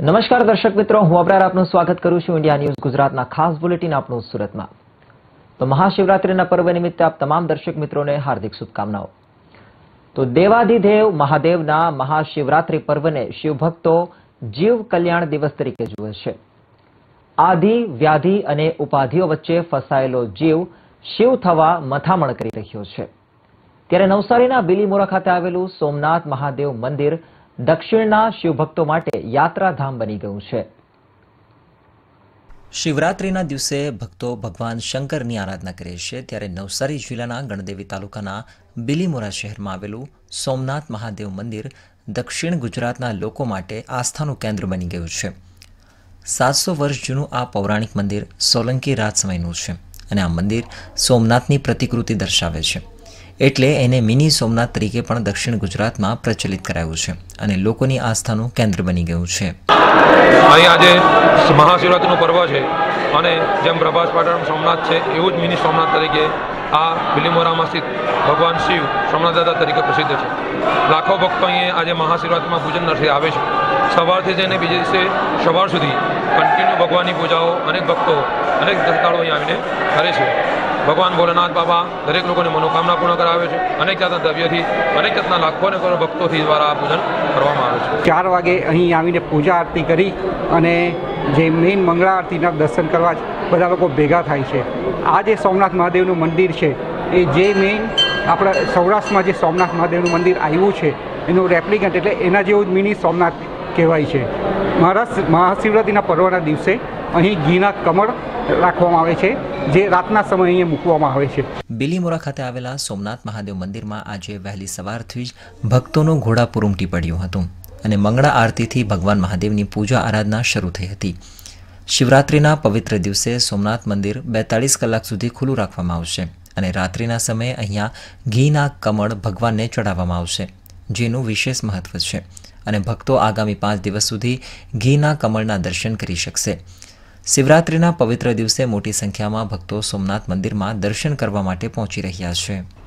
नमस्कार दर्शक मित्रों, हूँ अपरार आपनु स्वागत करू छू इंडिया न्यूज गुजरात ना खास बुलेटिन आपनु सूरत में। तो महाशिवरात्रि ना पर्व निमित्ते आप तमाम दर्शक मित्रों ने हार्दिक शुभकामनाओं। तो देवाधिदेव महादेव ना महाशिवरात्रि पर्व ने शिव भक्तों जीव कल्याण दिवस तरीके जुए छे। आदि व्याधि अने उपाधिओ वच्चे फसायेलो जीव शिव थवा मथामण करी रह्यो छे, त्यारे नवसारीना बिलीमोरा खाते आवेलुं सोमनाथ महादेव मंदिर दक्षिणना शिवभक्तों माटे यात्राधाम बनी गयुं छे। शिवरात्रिना दिवसे भक्तो भगवान शंकरनी आराधना करे छे, त्यारे नवसारी जिल्लाना गणदेवी तालुकाना बिलीमोरा शहेरमां आवेलुं सोमनाथ महादेव मंदिर दक्षिण गुजरातना लोको माटे आस्थानुं केन्द्र बनी गयुं छे। 700 वर्ष जूनुं आ पौराणिक मंदिर सोलंकी राज समयनुं छे अने आ मंदिर सोमनाथनी प्रतिकृति दर्शावे छे, एटले एने मिनी सोमनाथ तरीके पण दक्षिण गुजरात में प्रचलित करायु छे अने लोकोनी आस्थानुं केन्द्र बनी गयुं छे। अहीं आजे महाशिवरात्रिनुं पर्व छे अने जेम प्रभास पाटण सोमनाथ छे एवुं ज मिनी सोमनाथ तरीके आ बिलीमोरामां स्थित भगवान शिव सोमनाथ दादा तरीके प्रसिद्ध छे। लाखों भक्तो अहीं आज महाशिवरात्रिमां पूजन अर्थे आवे छे। सवारथी जईने बीजे दिवसे सवार सुधी कंटिन्यू भगवाननी पूजाओ अनेक भक्तो अनेक श्रद्धाळुओ अहीं आवीने करे छे। भगवान भोलेनाथ बाबा दरेक लोगों ने मनोकामना पूर्ण करावे छे। अनेक जातना द्रव्य थी अनेक जातना लाखों ने करोड़ों भक्तों थी द्वारा पूजन करवामां आवे छे। 4 वागे अहीं आवीने पूजा आरती करी अने जे मेन मंगला आरतीना दर्शन करवा बधा लोको भेगा थाय छे। आ जे सोमनाथ महादेवनु मंदिर छे ए जे मेन आपणा सौराष्ट्रमां जे सोमनाथ महादेवनु मंदिर आव्युं छे एनो रेप्लिकेट एटले एना जेवो ज मिनी सोमनाथ कहेवाय छे। महाशिवरात्रिना पर्वना दिवसे अहीं घीना कमळ राखवामां आवे छे जे रातना समय अहीं मूकवामां आवे छे। बिलीमोरा खाते आवेला सोमनाथ महादेव मंदिर में आज वहेली सवारथी ज भक्तों घोड़ापूर उमटी पड्यो हतो अने मंगला आरती थी भगवान महादेवनी पूजा आराधना शुरू थई हती। शिवरात्रिना पवित्र दिवसे सोमनाथ मंदिर 42 कलाक सुधी खुल्लू राखवामां आवशे अने रात्रिना समय अहींया घीना कमळ भगवानने चढ़ावामां आवशे, जेनुं विशेष महत्व छे अने भक्तों आगामी 5 दिवस सुधी घीना कमळना दर्शन करी शकशे। शिवरात्रिना पवित्र दिवसे मोटी संख्या में भक्तों सोमनाथ मंदिर में दर्शन करवा माटे पहुंची रह्या छे।